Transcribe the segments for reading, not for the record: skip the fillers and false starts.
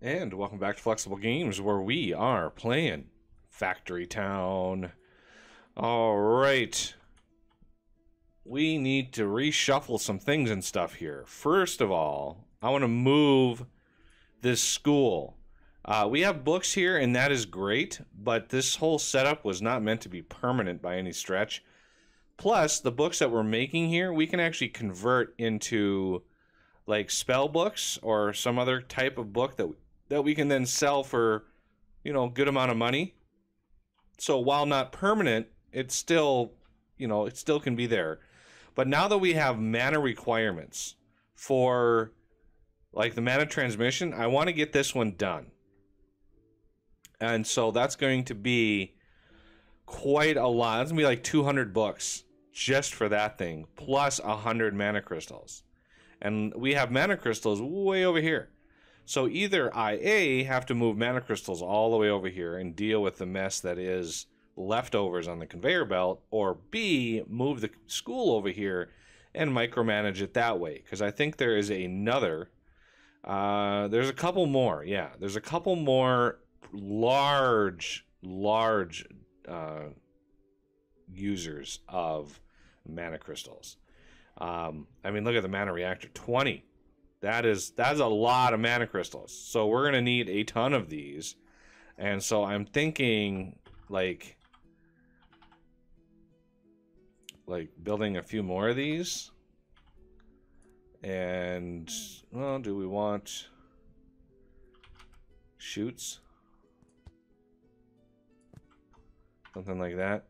And welcome back to Flexible Games, where we are playing Factory Town. Alright. We need to reshuffle some things and stuff here. First of all, I want to move this school. We have books here, and that is great, but this whole setup was not meant to be permanent by any stretch. Plus, the books that we're making here, we can actually convert into, like, spell books or some other type of book that we can then sell for, you know, a good amount of money. So while not permanent, it's still, you know, it still can be there. But now that we have mana requirements for, like, the mana transmission, I want to get this one done. And so that's going to be quite a lot. It's going to be like 200 books just for that thing, plus 100 mana crystals. And we have mana crystals way over here. So either I, A, have to move mana crystals all the way over here and deal with the mess that is leftovers on the conveyor belt, or B, move the school over here and micromanage it that way. Because I think there is another, there's a couple more. Yeah, there's a couple more large users of mana crystals. I mean, look at the mana reactor, 20. That's a lot of mana crystals. So we're going to need a ton of these. And so I'm thinking like building a few more of these. And, well, do we want shoots? Something like that.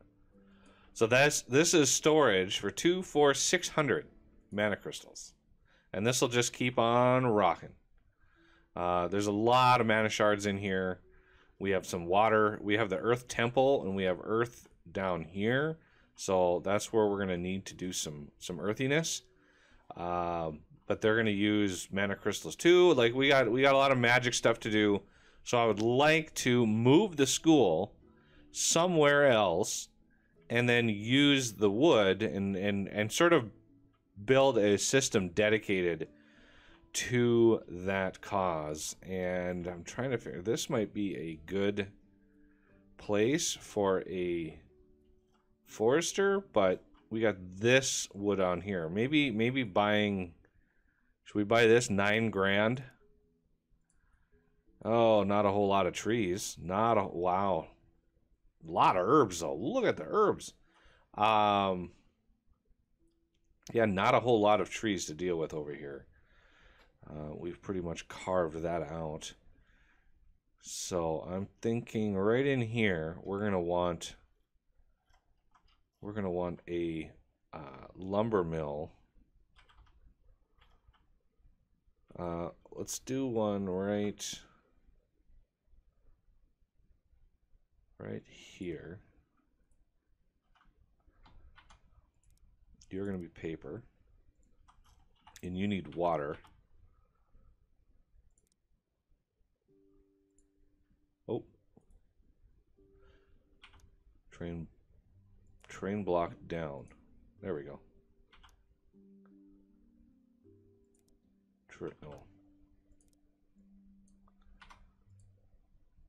So this is storage for 2, 4, 600 mana crystals. And this will just keep on rocking. There's a lot of mana shards in here. We have some water. We have the earth temple, and we have earth down here. So that's where we're going to need to do some earthiness. But they're going to use mana crystals too. Like, we got a lot of magic stuff to do. So I would like to move the school somewhere else and then use the wood and sort of build a system dedicated to that cause. And I'm trying to figure, this might be a good place for a forester, but we got this wood on here. Maybe buying, should we buy this 9 grand? Oh, not a whole lot of trees. Wow. A lot of herbs though. Look at the herbs. Yeah, not a whole lot of trees to deal with over here. We've pretty much carved that out. So I'm thinking right in here, we're gonna want a lumber mill. Let's do one right here. You're going to be paper, and you need water. Oh, train block down. There we go. Oh.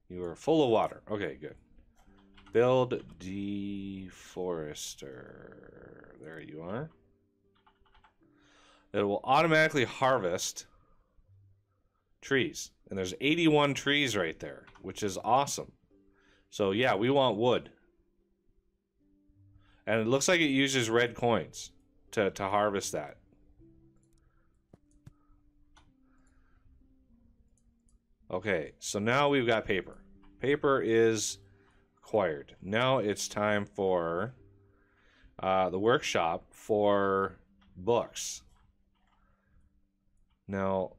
You are full of water. Okay, good. Build deforester. There you are. It will automatically harvest trees. And there's 81 trees right there, which is awesome. So yeah, we want wood. And it looks like it uses red coins to harvest that. Okay, so now we've got paper. Paper is acquired. Now it's time for the workshop for books. Now,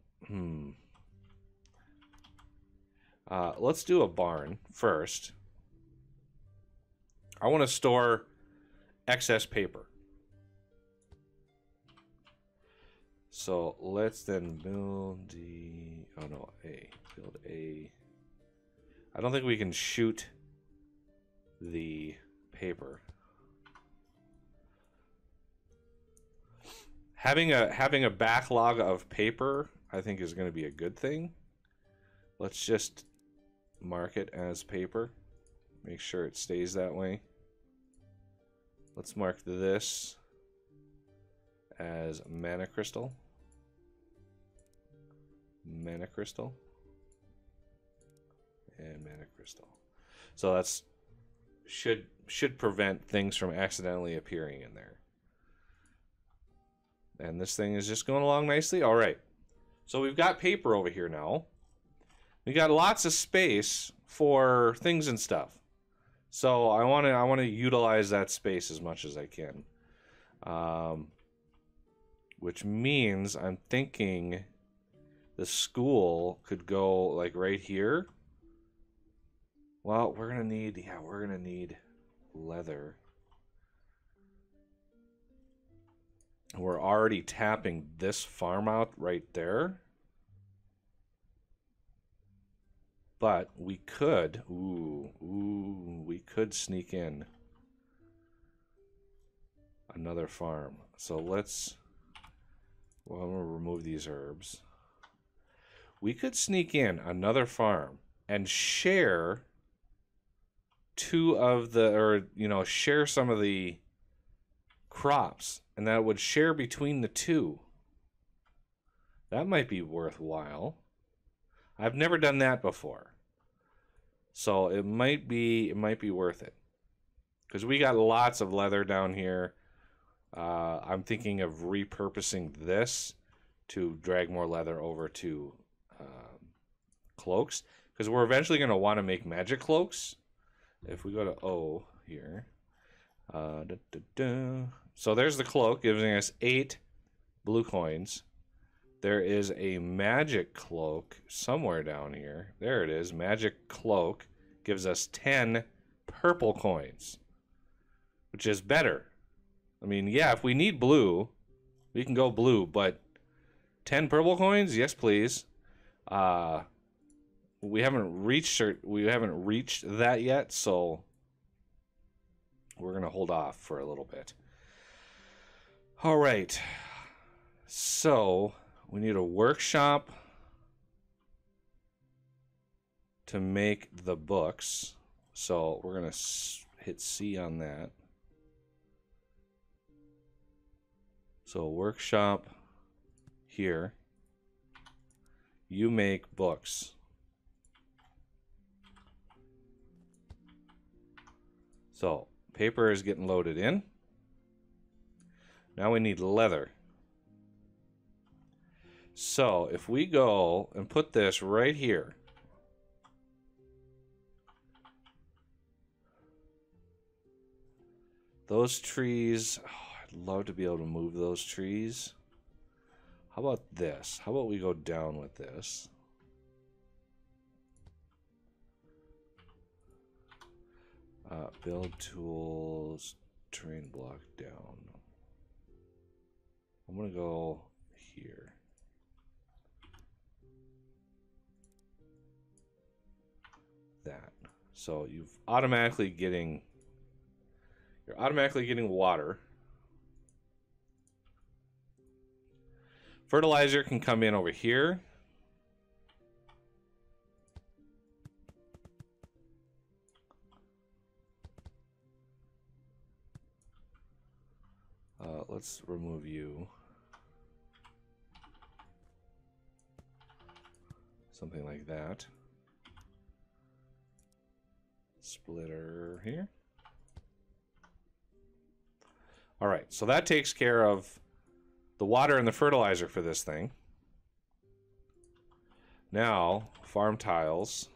let's do a barn first. I want to store excess paper. So let's then build the, oh no, A. Build A. I don't think we can shoot the paper. Having a backlog of paper, I think, is going to be a good thing. Let's just mark it as paper. Make sure it stays that way. Let's mark this as mana crystal. Mana crystal. And mana crystal. So that's should prevent things from accidentally appearing in there. And this thing is just going along nicely. All right. So we've got paper over here now. We got lots of space for things and stuff. So I want to utilize that space as much as I can. Which means I'm thinking the school could go like right here. Well, we're going to need leather. We're already tapping this farm out right there. But we could, we could sneak in another farm. So let's, well, I'm going to remove these herbs. We could sneak in another farm and share two of the, or, you know, share some of the crops. And that would share between the two. That might be worthwhile. I've never done that before. So it might be worth it. Because we got lots of leather down here. I'm thinking of repurposing this to drag more leather over to cloaks. Because we're eventually going to want to make magic cloaks. If we go to O here. So there's the cloak giving us 8 blue coins. There is a magic cloak somewhere down here. There it is. Magic cloak gives us 10 purple coins, which is better. I mean, yeah, if we need blue, we can go blue, but 10 purple coins? Yes, please. We haven't reached that yet, so we're going to hold off for a little bit. All right. So we need a workshop to make the books. So we're going to hit C on that. So workshop here. You make books. So paper is getting loaded in. Now we need leather. So if we go and put this right here, those trees, oh, I'd love to be able to move those trees. How about this? How about we go down with this? Build tools, terrain block down. I'm going to go here. That. So you're automatically getting water. Fertilizer can come in over here. Let's remove you. Something like that. Splitter here. All right, so that takes care of the water and the fertilizer for this thing. Now, farm tiles.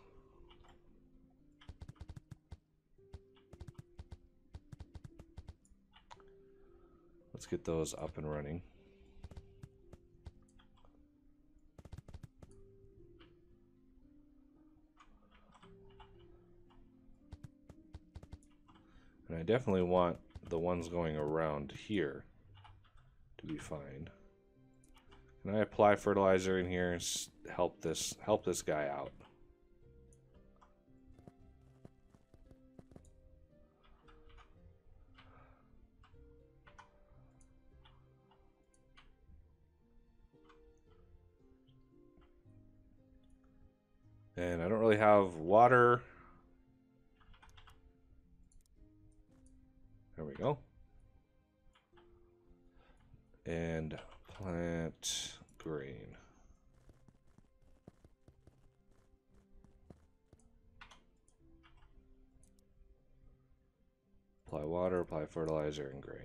Let's get those up and running. And I definitely want the ones going around here to be fine. Can I apply fertilizer in here and help this guy out? And I don't really have water. There we go. And plant green. Apply water, apply fertilizer, and grain.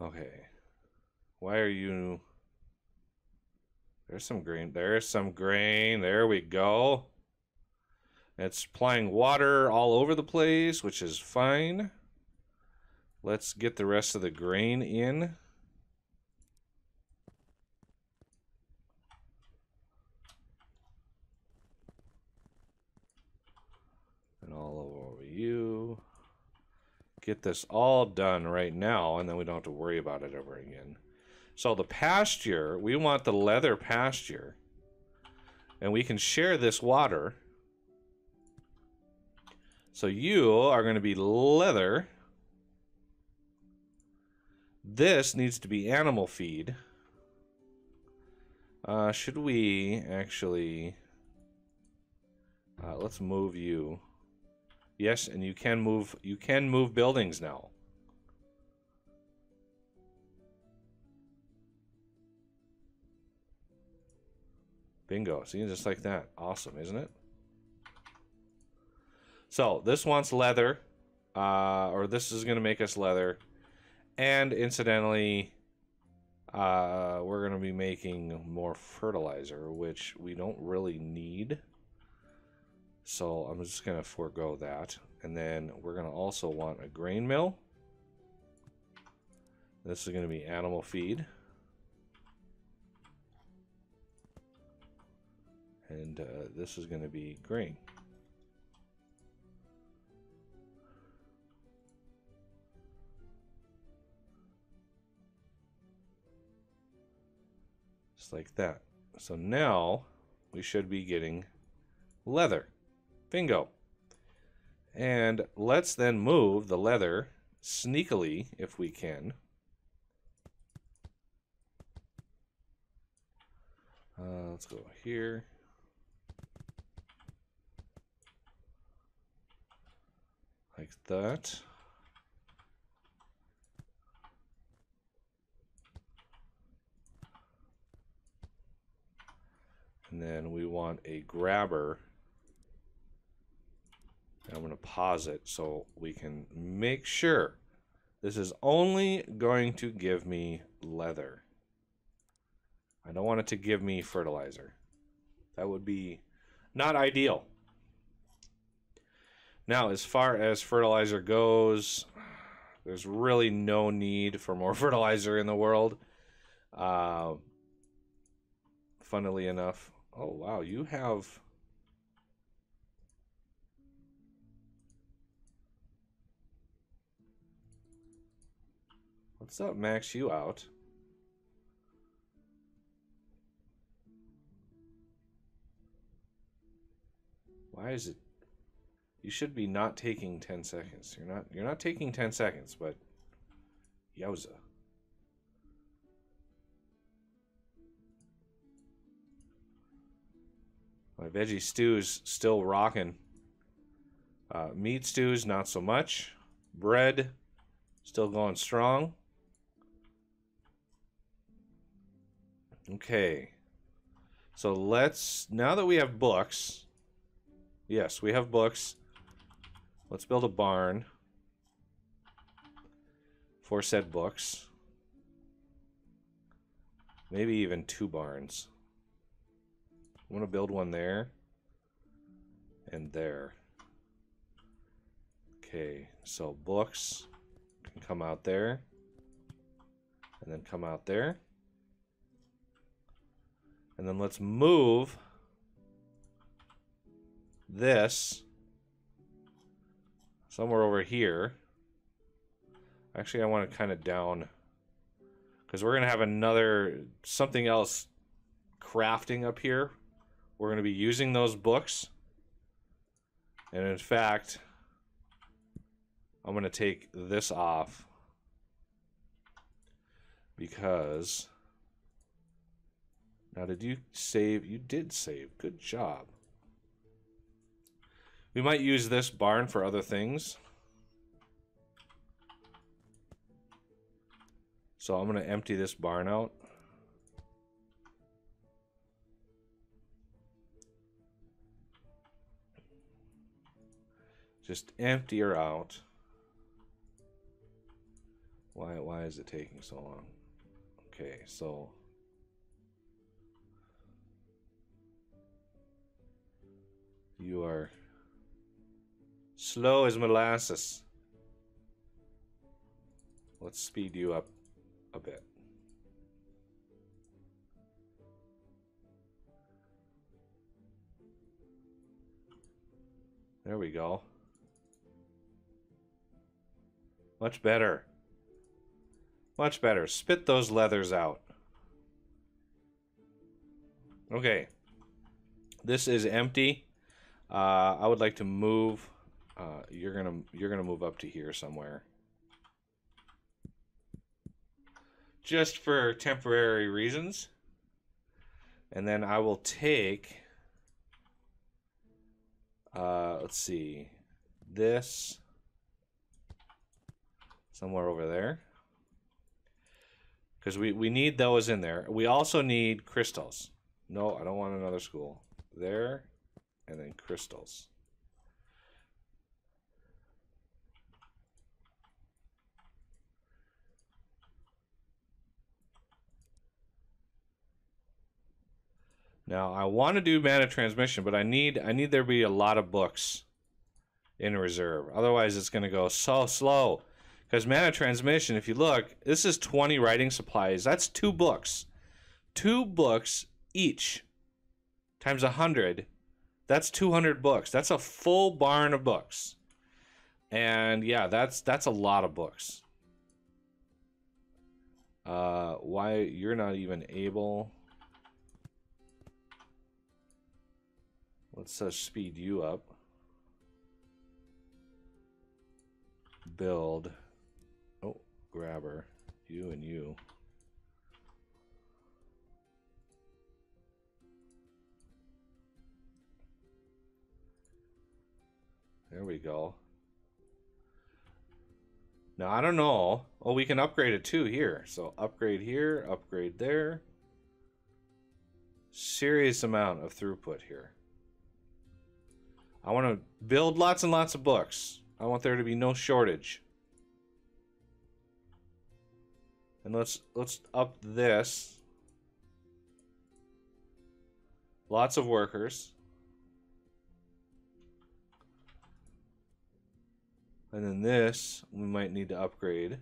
Okay. Why are you... There's some grain. There's some grain. There we go. It's applying water all over the place, which is fine. Let's get the rest of the grain in. And all over you. Get this all done right now, and then we don't have to worry about it ever again. So the pasture, we want the leather pasture, and we can share this water. So you are going to be leather. This needs to be animal feed. Should we actually... let's move you. Yes, and you can move buildings now. Bingo. See, just like that. Awesome, isn't it? So this wants leather, or this is going to make us leather. And incidentally, we're going to be making more fertilizer, which we don't really need. So I'm just going to forego that. And then we're going to also want a grain mill. This is going to be animal feed. And this is going to be grain. Just like that. So now we should be getting leather. Bingo. And let's then move the leather sneakily if we can. Let's go here. Like that. And then we want a grabber. And I'm going to pause it so we can make sure this is only going to give me leather. I don't want it to give me fertilizer. That would be not ideal. Now, as far as fertilizer goes, there's really no need for more fertilizer in the world. Funnily enough, oh wow, you have... What's up, Max? You out? Why is it... You should be not taking 10 seconds. You're not taking 10 seconds, but yowza. My veggie stew's still rocking. Meat stews, not so much. Bread, still going strong. Okay. So let's, now that we have books, yes, we have books. Let's build a barn for said books. Maybe even two barns. I'm going to build one there and there. Okay, so books can come out there and then come out there. And then let's move this somewhere over here. Actually, I want to kind of down, because we're going to have another something else crafting up here. We're going to be using those books. And in fact, I'm going to take this off. because now did you save? You did save. Good job. We might use this barn for other things. So I'm going to empty this barn out. Just empty her out. Why is it taking so long? Okay, so you are slow as molasses. Let's speed you up a bit. There we go. Much better. Much better. Spit those leathers out. Okay. This is empty. I would like to move. You're gonna move up to here somewhere. Just for temporary reasons. And then I will take. Let's see. This. Somewhere over there. Because we need those in there. We also need crystals. No, I don't want another school. There, and then crystals. Now, I want to do mana transmission, but I need there to be a lot of books in reserve. Otherwise, it's going to go so slow. Because mana transmission, if you look, this is 20 writing supplies. That's 2 books. 2 books each times 100. That's 200 books. That's a full barn of books. And yeah, that's a lot of books. Why you're not even able. Let's speed you up. Build. Grabber, you and you. There we go. Now, I don't know. Oh, we can upgrade it too here. So upgrade here, upgrade there. Serious amount of throughput here. I want to build lots and lots of books. I want there to be no shortage. And let's up this. Lots of workers. And then this we might need to upgrade.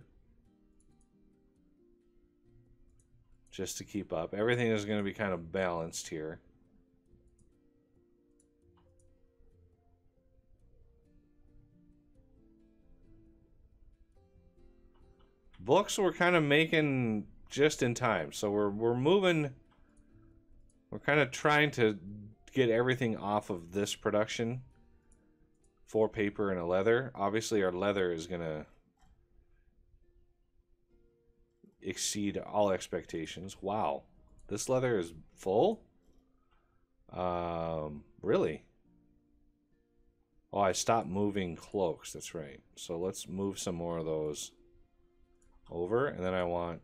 Just to keep up. Everything is going to be kind of balanced here. Books we're kind of making just in time, so we're moving. We're kind of trying to get everything off of this production for paper and a leather. Obviously, our leather is gonna exceed all expectations. Wow, this leather is full. Really? Oh, I stopped moving cloaks. That's right. So let's move some more of those over, and then I want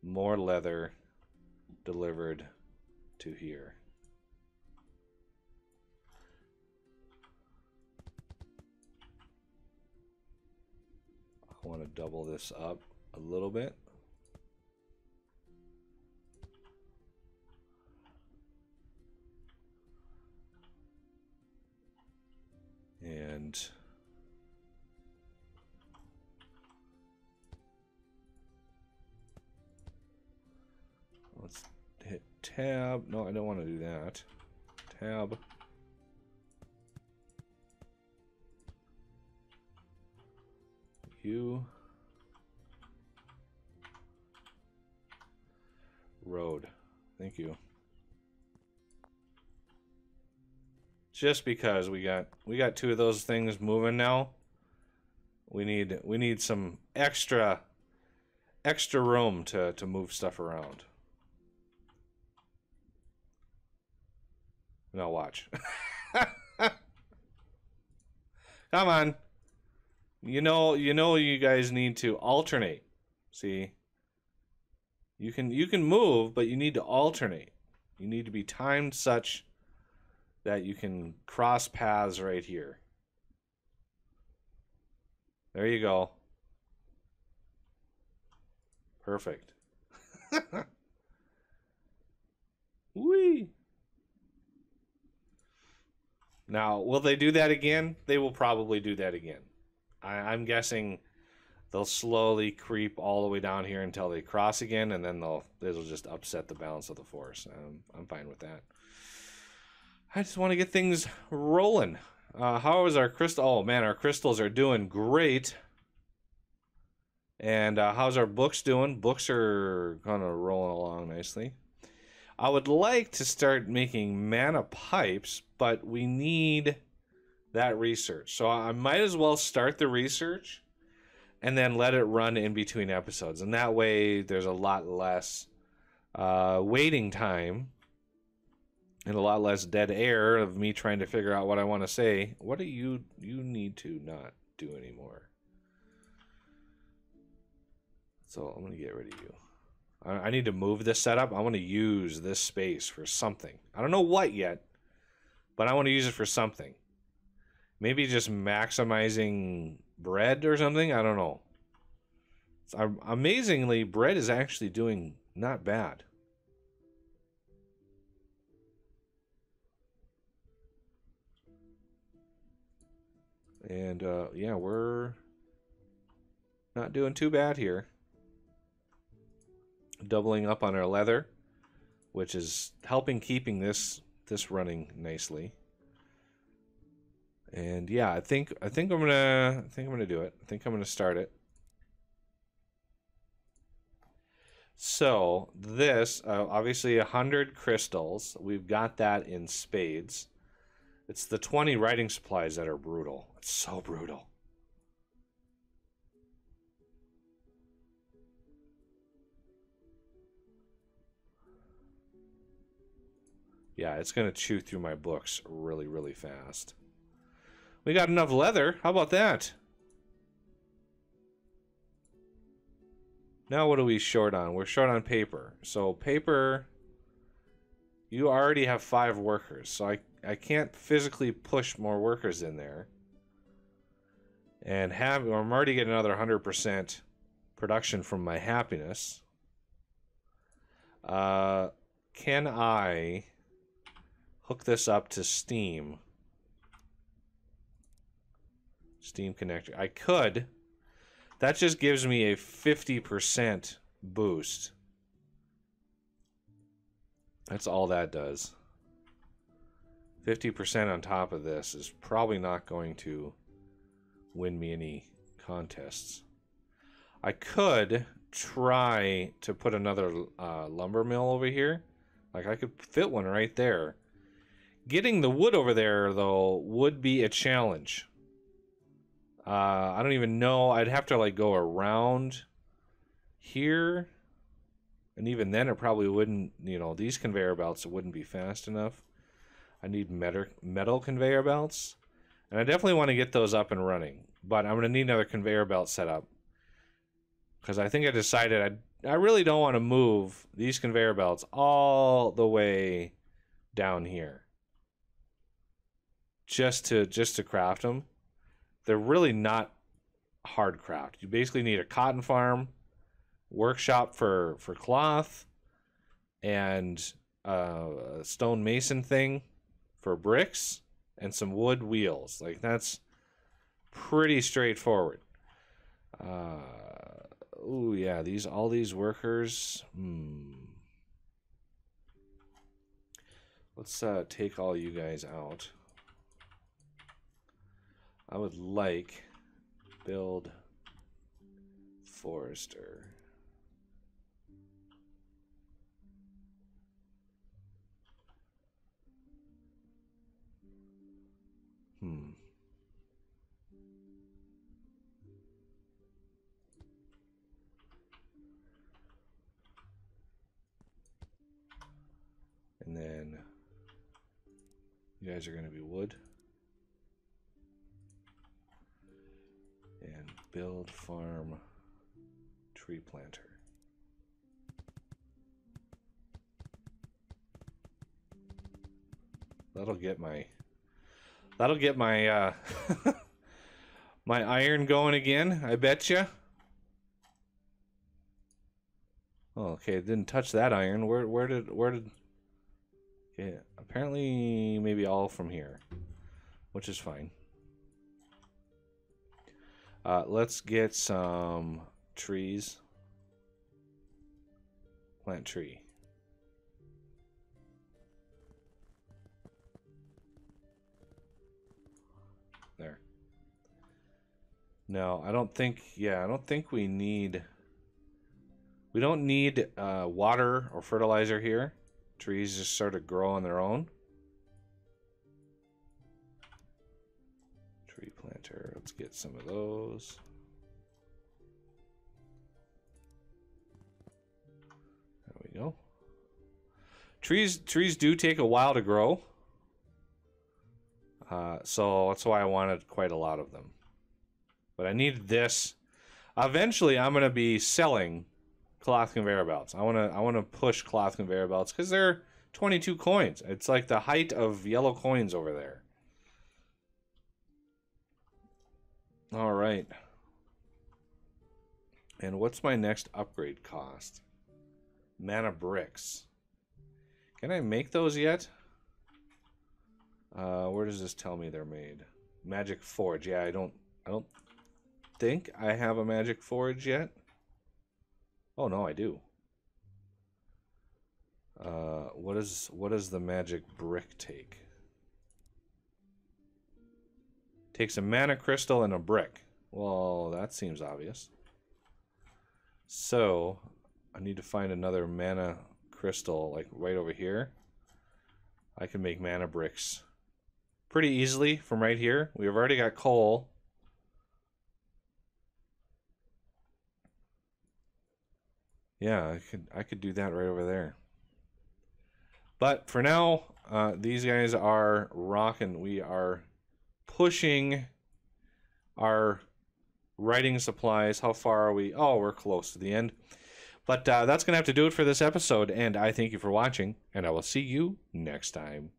more leather delivered to here. I want to double this up a little bit. And let's hit tab. No, I don't want to do that. Tab. U. Road. Thank you. Just because we got 2 of those things moving now, we need some extra extra room to move stuff around. Now watch. Come on. You know you guys need to alternate. See? You can move, but you need to alternate. You need to be timed such that you can cross paths right here. There you go. Perfect. Whee! Now, will they do that again? They will probably do that again. I'm guessing they'll slowly creep all the way down here until they cross again, and then it'll just upset the balance of the force. I'm fine with that. I just want to get things rolling. How is our crystal? Oh man, our crystals are doing great. And how's our books doing? Books are kind of rolling along nicely. I would like to start making mana pipes, but we need that research. So I might as well start the research and then let it run in between episodes. And that way there's a lot less waiting time and a lot less dead air of me trying to figure out what I want to say. What do you need to not do anymore? So I'm going to get rid of you. I need to move this setup. I want to use this space for something. I don't know what yet, but I want to use it for something. Maybe just maximizing bread or something. I don't know. So, amazingly, bread is actually doing not bad. And yeah, we're not doing too bad here. Doubling up on our leather, which is helping keeping this running nicely. And yeah, I think I'm gonna do it. I think I'm gonna start it. So this obviously 100 crystals. We've got that in spades. It's the 20 writing supplies that are brutal. It's so brutal. Yeah, it's gonna chew through my books really, really fast. We got enough leather. How about that? Now what are we short on? We're short on paper. So paper, you already have 5 workers. So I can't physically push more workers in there. And I'm already getting another 100% production from my happiness. Can I hook this up to Steam? Steam connector. I could. That just gives me a 50% boost. That's all that does. 50% on top of this is probably not going to win me any contests. I could try to put another lumber mill over here. Like I could fit one right there. Getting the wood over there, though, would be a challenge. I don't even know. I'd have to like go around here. And even then it probably wouldn't, you know, these conveyor belts wouldn't be fast enough. I need metal conveyor belts. And I definitely want to get those up and running. But I'm going to need another conveyor belt set up. Because I think I decided I really don't want to move these conveyor belts all the way down here. Just to craft them. They're really not hard craft. You basically need a cotton farm, workshop for cloth, and a stone mason thing for bricks, and some wood wheels. Like, that's pretty straightforward. Oh yeah, all these workers. Let's take all you guys out. I would like build forester. You guys are going to be wood. And build farm tree planter. That'll get my my iron going again, I bet you. Oh, okay, didn't touch that iron. Where did yeah, apparently maybe all from here, which is fine. Let's get some trees. Plant tree. There. No, I don't think, yeah, I don't think we need, we don't need water or fertilizer here. Trees just sort of grow on their own. Tree planter, let's get some of those. There we go. Trees do take a while to grow. So that's why I wanted quite a lot of them. But I need this. Eventually, I'm going to be selling cloth conveyor belts. I want to push cloth conveyor belts because they're 22 coins. It's like the height of yellow coins over there. All right. And what's my next upgrade cost? Mana bricks. Can I make those yet? Where does this tell me they're made? Magic forge. Yeah, I don't think I have a magic forge yet. Oh no, I do. What does the magic brick take? Takes a mana crystal and a brick. Well, that seems obvious. So I need to find another mana crystal, like right over here. I can make mana bricks pretty easily from right here. We've already got coal. Yeah, I could do that right over there. But for now, these guys are rocking. We are pushing our writing supplies. How far are we? Oh, we're close to the end. But that's going to have to do it for this episode, and I thank you for watching, and I will see you next time.